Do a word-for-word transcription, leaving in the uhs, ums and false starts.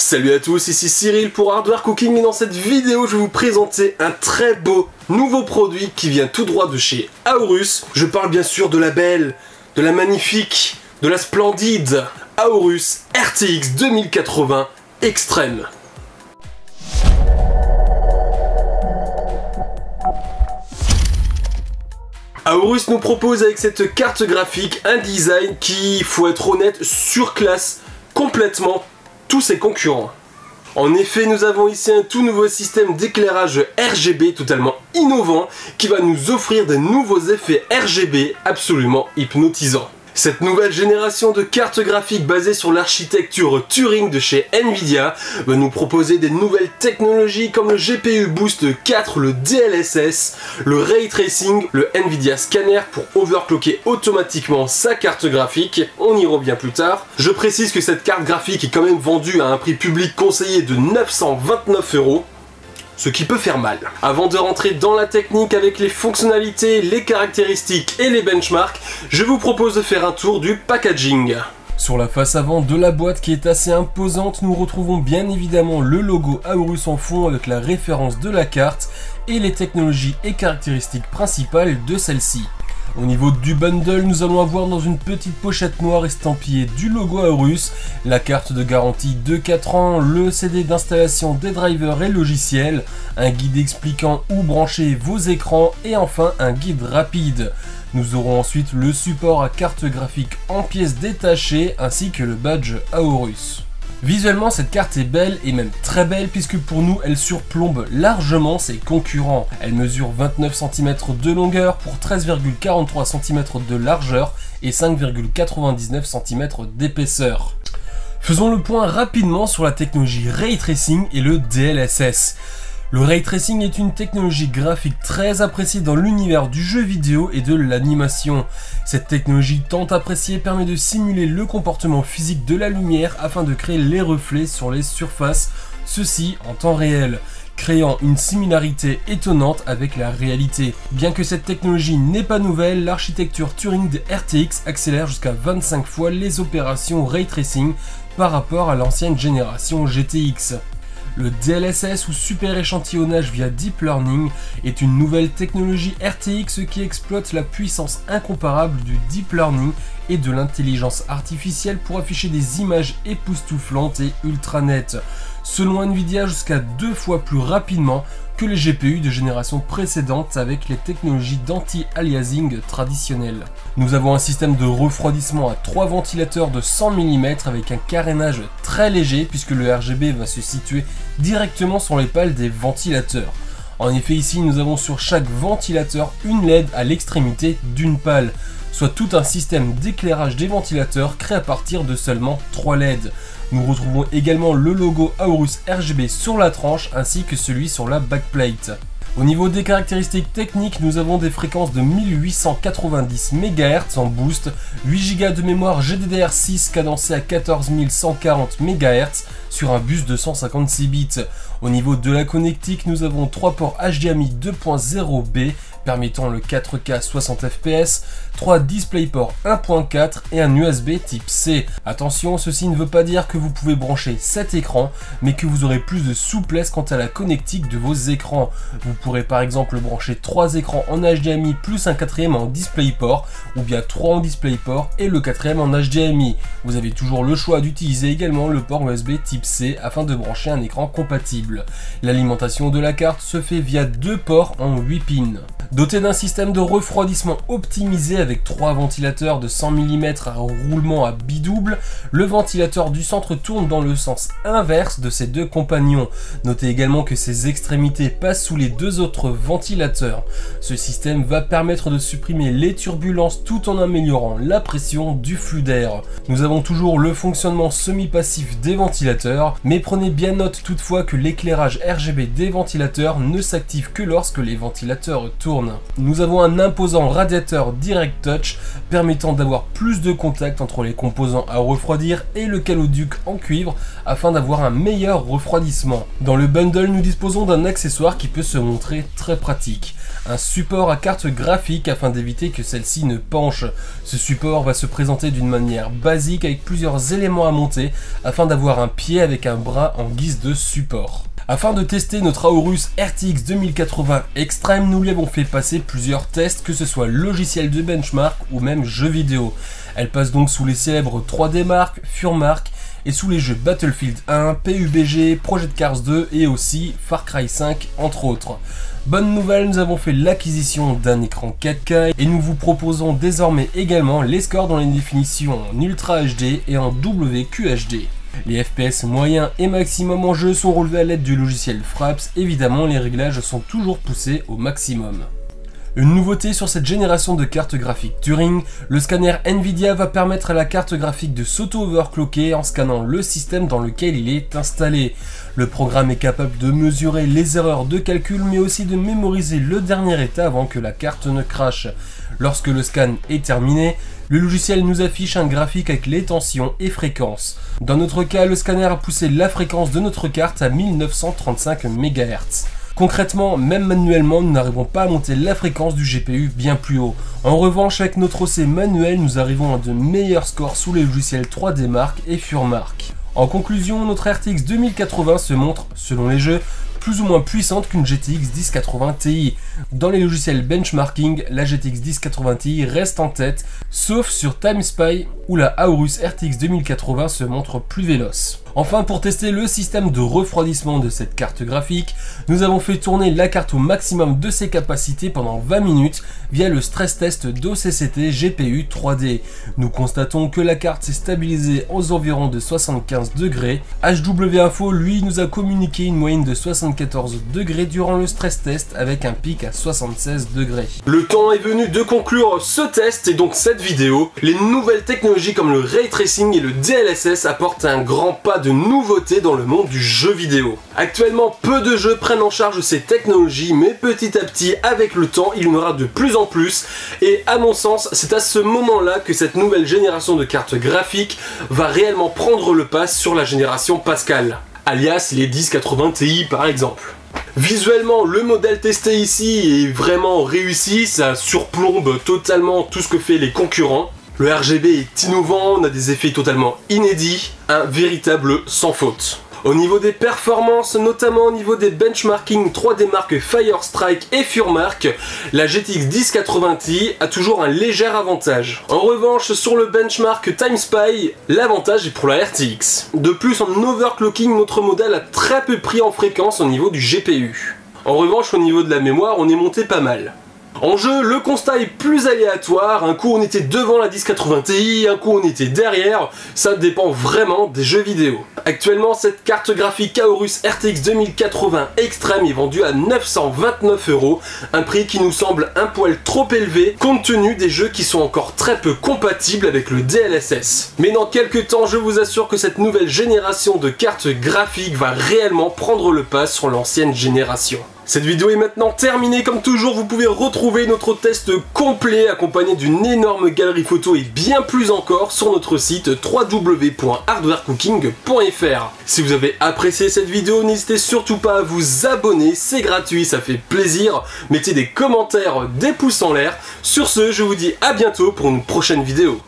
Salut à tous, ici Cyril pour Hardware Cooking et dans cette vidéo je vais vous présenter un très beau nouveau produit qui vient tout droit de chez Aorus. Je parle bien sûr de la belle, de la magnifique, de la splendide Aorus R T X deux mille quatre-vingts Extreme. Aorus nous propose avec cette carte graphique un design qui, faut être honnête, surclasse complètement tous ses concurrents. En effet, nous avons ici un tout nouveau système d'éclairage R G B totalement innovant qui va nous offrir des nouveaux effets R G B absolument hypnotisants. Cette nouvelle génération de cartes graphiques basée sur l'architecture Turing de chez Nvidia va nous proposer des nouvelles technologies comme le G P U Boost quatre, le D L S S, le Ray Tracing, le Nvidia Scanner pour overclocker automatiquement sa carte graphique. On y revient plus tard. Je précise que cette carte graphique est quand même vendue à un prix public conseillé de neuf cent vingt-neuf euros. Ce qui peut faire mal. Avant de rentrer dans la technique avec les fonctionnalités, les caractéristiques et les benchmarks, je vous propose de faire un tour du packaging. Sur la face avant de la boîte qui est assez imposante, nous retrouvons bien évidemment le logo Aorus en fond avec la référence de la carte et les technologies et caractéristiques principales de celle-ci. Au niveau du bundle, nous allons avoir dans une petite pochette noire estampillée du logo Aorus, la carte de garantie de quatre ans, le C D d'installation des drivers et logiciels, un guide expliquant où brancher vos écrans et enfin un guide rapide. Nous aurons ensuite le support à carte graphique en pièces détachées ainsi que le badge Aorus. Visuellement, cette carte est belle et même très belle puisque pour nous, elle surplombe largement ses concurrents. Elle mesure vingt-neuf centimètres de longueur pour treize virgule quarante-trois centimètres de largeur et cinq virgule quatre-vingt-dix-neuf centimètres d'épaisseur. Faisons le point rapidement sur la technologie Ray Tracing et le D L S S. Le Ray Tracing est une technologie graphique très appréciée dans l'univers du jeu vidéo et de l'animation. Cette technologie tant appréciée permet de simuler le comportement physique de la lumière afin de créer les reflets sur les surfaces, ceci en temps réel, créant une similarité étonnante avec la réalité. Bien que cette technologie n'est pas nouvelle, l'architecture Turing de R T X accélère jusqu'à vingt-cinq fois les opérations Ray Tracing par rapport à l'ancienne génération G T X. Le D L S S ou super échantillonnage via Deep Learning est une nouvelle technologie R T X qui exploite la puissance incomparable du Deep Learning et de l'intelligence artificielle pour afficher des images époustouflantes et ultra nettes, selon Nvidia jusqu'à deux fois plus rapidement que les G P U de génération précédente avec les technologies d'anti-aliasing traditionnelles. Nous avons un système de refroidissement à trois ventilateurs de cent millimètres avec un carénage très léger puisque le R G B va se situer directement sur les pales des ventilateurs. En effet, ici nous avons sur chaque ventilateur une L E D à l'extrémité d'une pale, soit tout un système d'éclairage des ventilateurs créé à partir de seulement trois L E D. Nous retrouvons également le logo Aorus R G B sur la tranche ainsi que celui sur la backplate. Au niveau des caractéristiques techniques, nous avons des fréquences de mille huit cent quatre-vingt-dix mégahertz en boost, huit giga de mémoire G D D R six cadencée à quatorze mille cent quarante mégahertz sur un bus de cent cinquante-six bits. Au niveau de la connectique, nous avons trois ports H D M I deux point zéro B permettant le quatre K soixante F P S, trois DisplayPort un point quatre et un U S B type C. Attention, ceci ne veut pas dire que vous pouvez brancher sept écrans, mais que vous aurez plus de souplesse quant à la connectique de vos écrans. Vous pourrez par exemple brancher trois écrans en H D M I plus un quatrième en DisplayPort, ou bien trois en DisplayPort et le quatrième en H D M I. Vous avez toujours le choix d'utiliser également le port U S B type C afin de brancher un écran compatible. L'alimentation de la carte se fait via deux ports en huit pins. Doté d'un système de refroidissement optimisé avec trois ventilateurs de cent millimètres à roulement à bidouble, le ventilateur du centre tourne dans le sens inverse de ses deux compagnons. Notez également que ses extrémités passent sous les deux autres ventilateurs. Ce système va permettre de supprimer les turbulences tout en améliorant la pression du flux d'air. Nous avons toujours le fonctionnement semi-passif des ventilateurs, mais prenez bien note toutefois que l'éclairage R G B des ventilateurs ne s'active que lorsque les ventilateurs tournent. Nous avons un imposant radiateur direct touch permettant d'avoir plus de contact entre les composants à refroidir et le caloduc en cuivre afin d'avoir un meilleur refroidissement. Dans le bundle, nous disposons d'un accessoire qui peut se montrer très pratique, un support à carte graphique afin d'éviter que celle-ci ne penche. Ce support va se présenter d'une manière basique avec plusieurs éléments à monter afin d'avoir un pied avec un bras en guise de support. Afin de tester notre Aorus R T X deux mille quatre-vingts Extreme, nous lui avons fait passer plusieurs tests, que ce soit logiciel de benchmark ou même jeux vidéo. Elle passe donc sous les célèbres trois D Mark, FurMark et sous les jeux Battlefield un, P U B G, Project Cars deux et aussi Far Cry cinq entre autres. Bonne nouvelle, nous avons fait l'acquisition d'un écran quatre K et nous vous proposons désormais également les scores dans les définitions en Ultra H D et en W Q H D. Les F P S moyens et maximum en jeu sont relevés à l'aide du logiciel Fraps, évidemment les réglages sont toujours poussés au maximum. Une nouveauté sur cette génération de cartes graphiques Turing, le scanner Nvidia va permettre à la carte graphique de s'auto-overclocker en scannant le système dans lequel il est installé. Le programme est capable de mesurer les erreurs de calcul mais aussi de mémoriser le dernier état avant que la carte ne crache. Lorsque le scan est terminé, le logiciel nous affiche un graphique avec les tensions et fréquences. Dans notre cas, le scanner a poussé la fréquence de notre carte à mille neuf cent trente-cinq mégahertz. Concrètement, même manuellement, nous n'arrivons pas à monter la fréquence du G P U bien plus haut. En revanche, avec notre O C manuel, nous arrivons à de meilleurs scores sous les logiciels trois D Mark et FurMark. En conclusion, notre R T X deux mille quatre-vingts se montre, selon les jeux, plus ou moins puissante qu'une G T X dix quatre-vingts Ti. Dans les logiciels benchmarking, la G T X dix quatre-vingts Ti reste en tête, sauf sur Time Spy où la Aorus R T X deux mille quatre-vingts se montre plus véloce. Enfin, pour tester le système de refroidissement de cette carte graphique, nous avons fait tourner la carte au maximum de ses capacités pendant vingt minutes via le stress test d'O C C T G P U trois D. Nous constatons que la carte s'est stabilisée aux environs de soixante-quinze degrés. HWinfo, lui, nous a communiqué une moyenne de soixante-quatorze degrés durant le stress test avec un pic à soixante-seize degrés. Le temps est venu de conclure ce test et donc cette vidéo. Les nouvelles technologies comme le Ray Tracing et le D L S S apportent un grand pas de nouveautés dans le monde du jeu vidéo. Actuellement, peu de jeux prennent en charge ces technologies, mais petit à petit, avec le temps, il y en aura de plus en plus. Et à mon sens, c'est à ce moment-là que cette nouvelle génération de cartes graphiques va réellement prendre le pas sur la génération Pascal, alias les dix quatre-vingts Ti par exemple. Visuellement, le modèle testé ici est vraiment réussi, ça surplombe totalement tout ce que fait les concurrents. Le R G B est innovant, on a des effets totalement inédits, un véritable sans faute. Au niveau des performances, notamment au niveau des benchmarking trois D Mark Fire Strike et FurMark, la G T X dix quatre-vingts Ti a toujours un léger avantage. En revanche, sur le benchmark Time Spy, l'avantage est pour la R T X. De plus, en overclocking, notre modèle a très peu pris en fréquence au niveau du G P U. En revanche, au niveau de la mémoire, on est monté pas mal. En jeu, le constat est plus aléatoire, un coup on était devant la dix quatre-vingts Ti, un coup on était derrière, ça dépend vraiment des jeux vidéo. Actuellement, cette carte graphique Aorus R T X deux mille quatre-vingts Extreme est vendue à neuf cent vingt-neuf euros, un prix qui nous semble un poil trop élevé compte tenu des jeux qui sont encore très peu compatibles avec le D L S S. Mais dans quelques temps, je vous assure que cette nouvelle génération de cartes graphiques va réellement prendre le pas sur l'ancienne génération. Cette vidéo est maintenant terminée, comme toujours vous pouvez retrouver notre test complet accompagné d'une énorme galerie photo et bien plus encore sur notre site w w w point hardware cooking point f r. Si vous avez apprécié cette vidéo, n'hésitez surtout pas à vous abonner, c'est gratuit, ça fait plaisir, mettez des commentaires, des pouces en l'air. Sur ce, je vous dis à bientôt pour une prochaine vidéo.